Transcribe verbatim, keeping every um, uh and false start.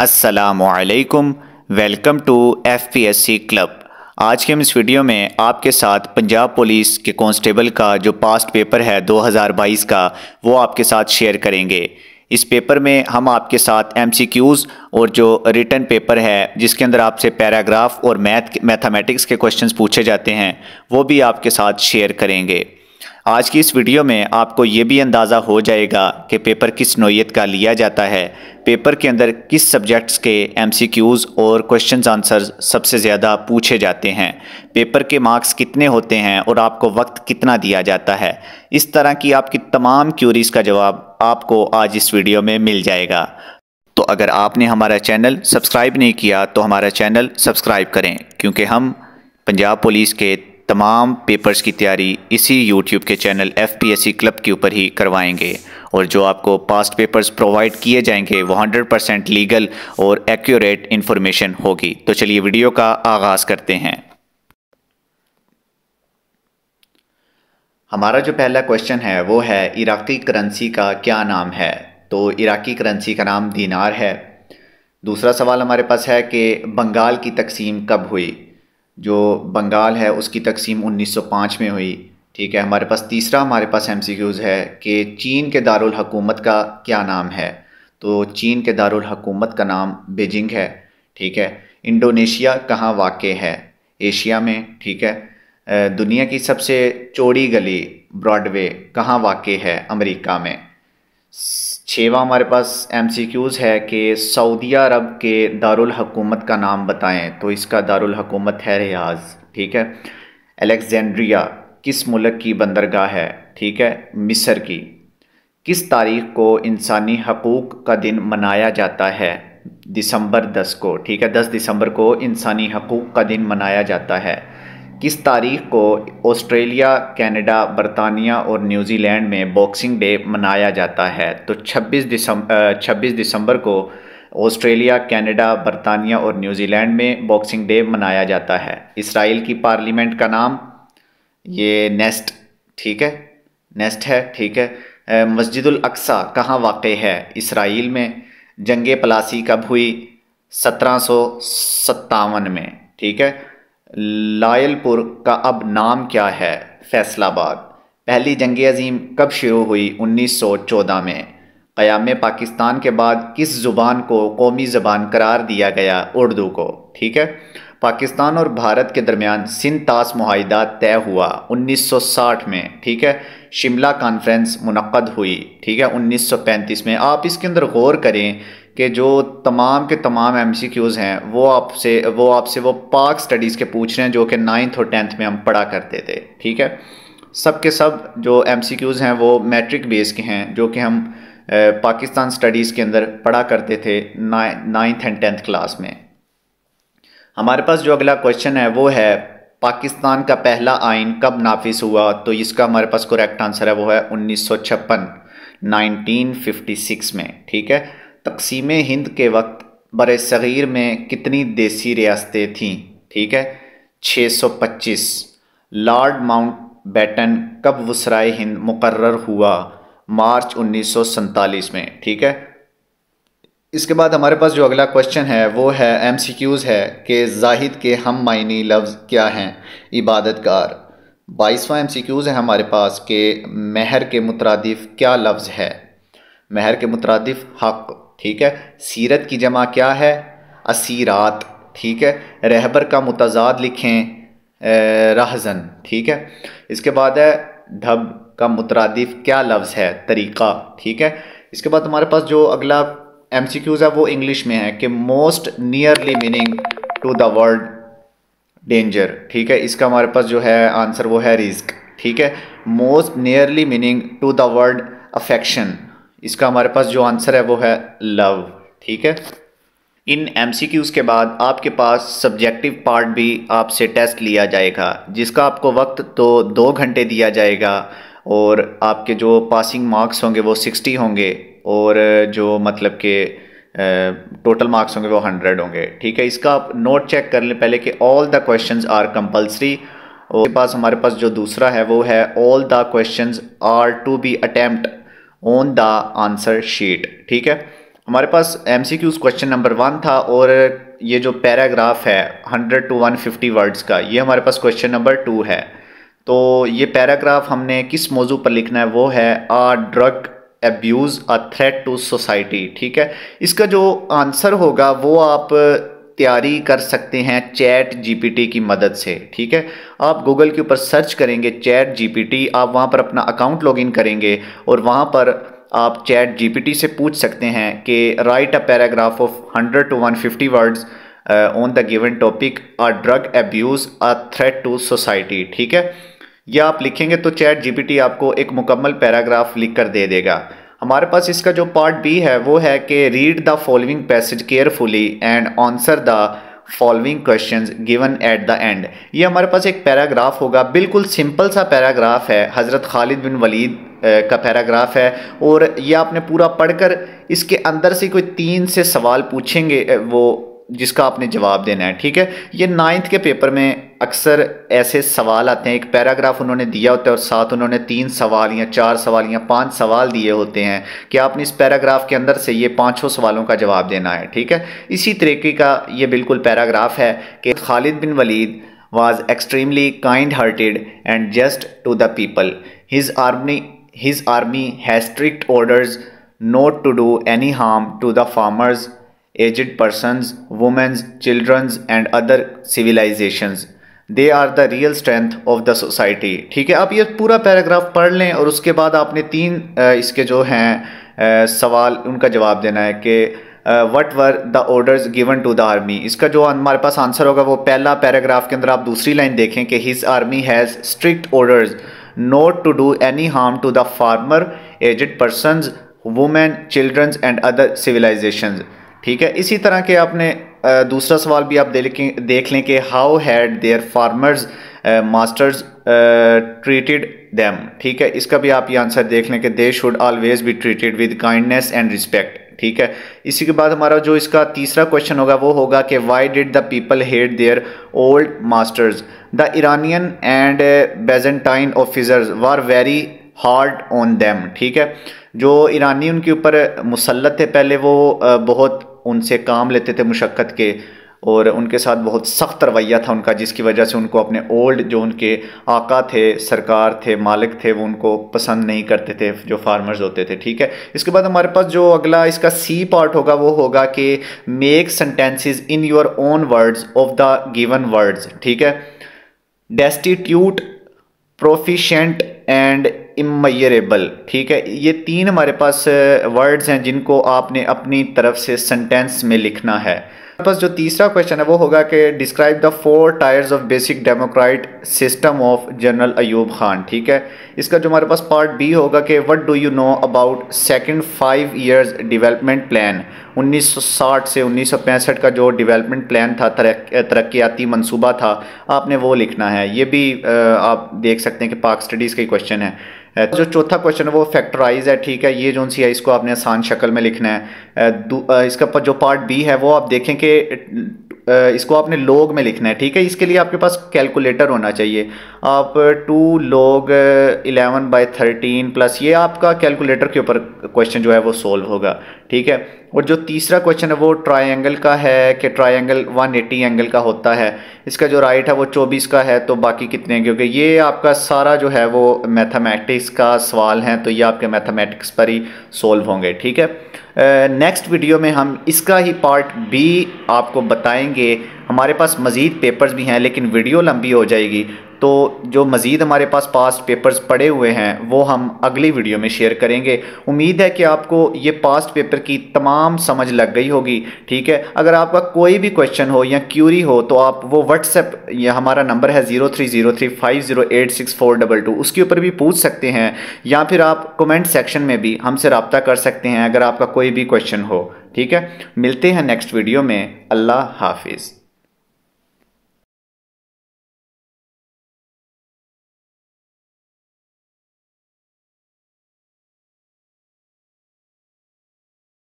अस्सलामुअलैकुम, welcome to F P S C club. आज के हम इस वीडियो में आपके साथ पंजाब पुलिस के कांस्टेबल का जो पास्ट पेपर है दो हज़ार बाईस का, वो आपके साथ शेयर करेंगे। इस पेपर में हम आपके साथ एम सी क्यूज़ और जो रिटन पेपर है जिसके अंदर आपसे पैराग्राफ और मैथ मैथमेटिक्स के क्वेश्चंस पूछे जाते हैं, वो भी आपके साथ शेयर करेंगे। आज की इस वीडियो में आपको ये भी अंदाज़ा हो जाएगा कि पेपर किस नौयत का लिया जाता है, पेपर के अंदर किस सब्जेक्ट्स के एम सी क्यूज़ और क्वेश्चन आंसर्स सबसे ज़्यादा पूछे जाते हैं, पेपर के मार्क्स कितने होते हैं और आपको वक्त कितना दिया जाता है। इस तरह की आपकी तमाम क्यूरीज़ का जवाब आपको आज इस वीडियो में मिल जाएगा। तो अगर आपने हमारा चैनल सब्सक्राइब नहीं किया तो हमारा चैनल सब्सक्राइब करें, क्योंकि हम पंजाब पुलिस के तमाम पेपर्स की तैयारी इसी यूट्यूब के channel F P S C club के ऊपर ही करवाएंगे। और जो आपको पास्ट पेपर्स प्रोवाइड किए जाएंगे वो हंड्रेड परसेंट लीगल और एक्यूरेट इन्फॉर्मेशन होगी। तो चलिए वीडियो का आगाज़ करते हैं। हमारा जो पहला क्वेश्चन है वो है इराक़ी करेंसी का क्या नाम है। तो इराक़ी करेंसी का नाम दीनार है। दूसरा सवाल हमारे पास है कि बंगाल की तकसीम कब हुई। जो बंगाल है उसकी तकसीम उन्नीस सौ पाँच में हुई, ठीक है। हमारे पास तीसरा हमारे पास एम सी क्यूज़ है कि चीन के दारुल हकूमत का क्या नाम है। तो चीन के दारुल हकूमत का नाम बीजिंग है, ठीक है। इंडोनेशिया कहाँ वाक़े है, एशिया में, ठीक है। दुनिया की सबसे चौड़ी गली ब्रॉडवे कहाँ वाक़े है, अमेरिका में। छवा हमारे पास एम सी क्यूज़ है कि सऊदी अरब के दारुल हकूमत का नाम बताएं। तो इसका दारुल हकूमत है रियाज, ठीक है। अलेक्जेंड्रिया किस मुल्क की बंदरगाह है, ठीक है, मिस्र की। किस तारीख को इंसानी हकूक़ का दिन मनाया जाता है, दिसंबर दस को, ठीक है। दस दिसंबर को इंसानी हकूक़ का दिन मनाया जाता है। किस तारीख को ऑस्ट्रेलिया, कनाडा, बरतानिया और न्यूजीलैंड में बॉक्सिंग डे मनाया जाता है। तो छब्बीस दिसंबर को ऑस्ट्रेलिया, कनाडा, बरतानिया और न्यूजीलैंड में बॉक्सिंग डे मनाया जाता है। इसराइल की पार्लियामेंट का नाम ये नेस्ट, ठीक है, नेस्ट है, ठीक है। मस्जिदुल अक्सा कहाँ वाक़े है, इसराइल में। जंगे पलासी कब हुई, सत्रह सौ सत्तावन में, ठीक है। लायलपुर का अब नाम क्या है, फैसलाबाद। पहली जंग अज़ीम कब शुरू हुई, उन्नीस सौ चौदह में। क़याम पाकिस्तान के बाद किस ज़ुबान को कौमी ज़बान करार दिया गया, उर्दू को, ठीक है। पाकिस्तान और भारत के दरमियान सिंध तास मुआहिदा तय हुआ उन्नीस सौ साठ में, ठीक है। शिमला कॉन्फ्रेंस मुनक़द हुई, ठीक है, उन्नीस सौ पैंतीस में। आप इसके अंदर गौर करें कि जो तमाम के तमाम एम सी क्यूज़ हैं वो आपसे वो आपसे वो पाक स्टडीज़ के पूछ रहे हैं जो कि नाइन्थ और टेंथ में हम पढ़ा करते थे, ठीक है। सब के सब जो एम सी क्यूज़ हैं वो मैट्रिक बेस के हैं जो कि हम पाकिस्तान स्टडीज़ के अंदर पढ़ा करते थे नाइन्थ एंड टेंथ क्लास में। हमारे पास जो अगला क्वेश्चन है वो है पाकिस्तान का पहला आइन कब नाफिज हुआ। तो इसका हमारे पास करेक्ट आंसर है वो है उन्नीस सौ छप्पन नाइनटीन फिफ्टी सिक्स में, ठीक है। तकसीम हिंद के वक्त बरे सग़ीर में कितनी देसी रियासतें थीं, ठीक है, छः सौ पच्चीस। लॉर्ड माउंट बैटन कब वुसराए हिंद मुकर्रर हुआ, मार्च उन्नीस सौ सैंतालीस में, ठीक है। इसके बाद हमारे पास जो अगला क्वेश्चन है वो है एम सी क्यूज़ है कि जाहिद के हम मायनी लफ्ज़ क्या हैं, इबादतगार। बाईसवां एम सी क्यूज़ है हमारे पास कि महर के मुतरादिफ क्या लफ्ज़ है, महर के मुतरादिफ हक़, ठीक है। सीरत की जमा क्या है, असीरात, ठीक है। रहबर का मुतजाद लिखें, रहजन, ठीक है। इसके बाद है ढब का मुतरादिफ क्या लफ्ज़ है, तरीक़ा, ठीक है। इसके बाद हमारे पास जो अगला एम सी क्यूज़ है वो इंग्लिश में है कि most nearly meaning to the word danger, ठीक है। इसका हमारे पास जो है आंसर वो है रिस्क, ठीक है। Most nearly meaning to the word affection, इसका हमारे पास जो आंसर है वो है लव, ठीक है। इन एम सी क्यूज़ के बाद आपके पास सब्जेक्टिव पार्ट भी आपसे टेस्ट लिया जाएगा, जिसका आपको वक्त तो दो घंटे दिया जाएगा और आपके जो पासिंग मार्क्स होंगे वो साठ होंगे और जो मतलब के टोटल मार्क्स होंगे वो सौ होंगे, ठीक है। इसका आप नोट चेक कर लें पहले कि all the questions are compulsory. और उसके पास हमारे पास जो दूसरा है वो है all the questions are to be attempt on the answer sheet, ठीक है। हमारे पास M C Qs question number one था और ये जो पैराग्राफ है hundred to one fifty words का, ये हमारे पास क्वेश्चन नंबर टू है। तो ये पैराग्राफ हमने किस मौजू पर लिखना है, वो है a drug abuse a threat to society. ठीक है, इसका जो आंसर होगा वो आप तैयारी कर सकते हैं चैट जीपीटी की मदद से। ठीक है, आप गूगल के ऊपर सर्च करेंगे चैट जीपीटी, आप वहाँ पर अपना अकाउंट लॉगिन करेंगे और वहाँ पर आप चैट जीपीटी से पूछ सकते हैं कि write a paragraph of hundred to one fifty words on the given topic a drug abuse a threat to society. ठीक है, या आप लिखेंगे तो चैट जीपीटी आपको एक मुकम्मल पैराग्राफ लिख कर दे देगा। हमारे पास इसका जो पार्ट बी है वो है कि read the following passage carefully and answer the following questions given at the end. ये हमारे पास एक पैराग्राफ होगा, बिल्कुल सिंपल सा पैराग्राफ है, हज़रत खालिद बिन वलीद का पैराग्राफ है और ये आपने पूरा पढ़कर इसके अंदर से कोई तीन से सवाल पूछेंगे वो जिसका आपने जवाब देना है। ठीक है, ये नाइन्थ के पेपर में अक्सर ऐसे सवाल आते हैं, एक पैराग्राफ उन्होंने दिया होता है और साथ उन्होंने तीन सवाल या चार सवाल या पांच सवाल दिए होते हैं कि आपने इस पैराग्राफ के अंदर से ये पांचों सवालों का जवाब देना है। ठीक है, इसी तरीके का ये बिल्कुल पैराग्राफ है कि खालिद बिन Waleed was extremely kind hearted and just to the people, his army his army has strict orders not to do any harm to the farmers, aged persons, womens, childrens and other civilisations, they are the real strength of the society. ठीक है, आप ये पूरा paragraph पढ़ लें और उसके बाद आपने तीन इसके जो हैं सवाल उनका जवाब देना है कि what were the orders given to the army. इसका जो हमारे पास आंसर होगा वो पहला पैराग्राफ के अंदर आप दूसरी लाइन देखें कि his army has strict orders not to do any harm to the farmer, aged persons, women, childrens and other civilisations. ठीक है, इसी तरह के आपने दूसरा सवाल भी आप देख लें कि how had their farmers masters treated them. ठीक है, इसका भी आप ये आंसर देख लें कि they should always be treated with kindness and respect. ठीक है, इसी के बाद हमारा जो इसका तीसरा क्वेश्चन होगा वो होगा कि why did the people hate their old masters, the Iranian and Byzantine officers were very hard on them. ठीक है, जो ईरानी उनके ऊपर मुसल्लत थे पहले, वो बहुत उनसे काम लेते थे मुशक्क़त के और उनके साथ बहुत सख्त रवैया था उनका, जिसकी वजह से उनको अपने ओल्ड जो उनके आका थे, सरकार थे, मालिक थे, वो उनको पसंद नहीं करते थे जो फार्मर्स होते थे। ठीक है, इसके बाद हमारे पास जो अगला इसका सी पार्ट होगा वो होगा कि make sentences in your own words of the given words. ठीक है, डेस्टिट्यूट, प्रोफिशेंट एंड इमेजरेबल। ठीक है, ये तीन हमारे पास वर्ड्स हैं जिनको आपने अपनी तरफ से सेंटेंस में लिखना है। हमारे पास जो तीसरा क्वेश्चन है वो होगा कि describe the four tiers of basic democrat system of general Ayub Khan. ठीक है, इसका जो हमारे पास पार्ट बी होगा कि what do you know about second five years development plan, उन्नीस सौ साठ से उन्नीस सौ पैंसठ का जो डेवलपमेंट प्लान था, तरक्याती मंसूबा था, आपने वो लिखना है। ये भी आप देख सकते हैं कि पाक स्टडीज़ का क्वेश्चन है। जो चौथा क्वेश्चन है वो फैक्टराइज है। ठीक है, ये जो सी है इसको आपने आसान शक्ल में लिखना है। इसका जो पार्ट बी है वो आप देखें कि इसको आपने लोग में लिखना है। ठीक है, इसके लिए आपके पास कैलकुलेटर होना चाहिए। आप टू लोग इलेवन बाई थर्टीन प्लस, ये आपका कैलकुलेटर के ऊपर क्वेश्चन जो है वो सोल्व होगा। ठीक है, और जो तीसरा क्वेश्चन है वो ट्रायंगल का है कि ट्रायंगल एक सौ अस्सी एंगल का होता है। इसका जो राइट है वो चौबीस का है, तो बाकी कितने हैं, क्योंकि ये आपका सारा जो है वो मैथमेटिक्स का सवाल है, तो ये आपके मैथमेटिक्स पर ही सोल्व होंगे। ठीक है, नेक्स्ट वीडियो में हम इसका ही पार्ट बी आपको बताएंगे। हमारे पास मज़ीद पेपर्स भी हैं लेकिन वीडियो लंबी हो जाएगी, तो जो मज़ीद हमारे पास पास्ट पेपर्स पड़े हुए हैं वो हम अगली वीडियो में शेयर करेंगे। उम्मीद है कि आपको ये पास्ट पेपर की तमाम समझ लग गई होगी। ठीक है, अगर आपका कोई भी क्वेश्चन हो या क्यूरी हो तो आप वो व्हाट्सएप, या हमारा नंबर है zero three zero three five zero eight six four double two, उसके ऊपर भी पूछ सकते हैं या फिर आप कमेंट सेक्शन में भी हमसे रब्ता कर सकते हैं अगर आपका कोई भी क्वेश्चन हो। ठीक है, मिलते हैं नेक्स्ट वीडियो में। अल्लाह हाफिज़।